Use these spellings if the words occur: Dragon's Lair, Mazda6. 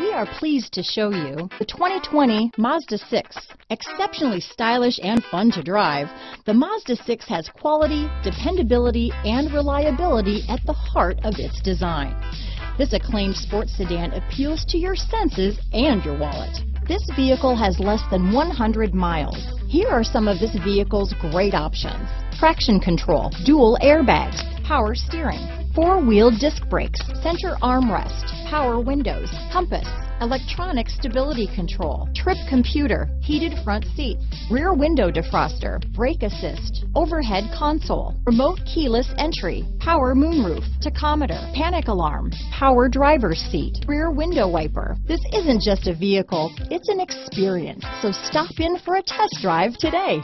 We are pleased to show you the 2020 Mazda 6. Exceptionally stylish and fun to drive, the Mazda 6 has quality, dependability, and reliability at the heart of its design. This acclaimed sports sedan appeals to your senses and your wallet. This vehicle has less than 100 miles. Here are some of this vehicle's great options: traction control, dual airbags, power steering, four-wheel disc brakes, center armrest, power windows, compass, electronic stability control, trip computer, heated front seats, rear window defroster, brake assist, overhead console, remote keyless entry, power moonroof, tachometer, panic alarm, power driver's seat, rear window wiper. This isn't just a vehicle, it's an experience. So stop in for a test drive today.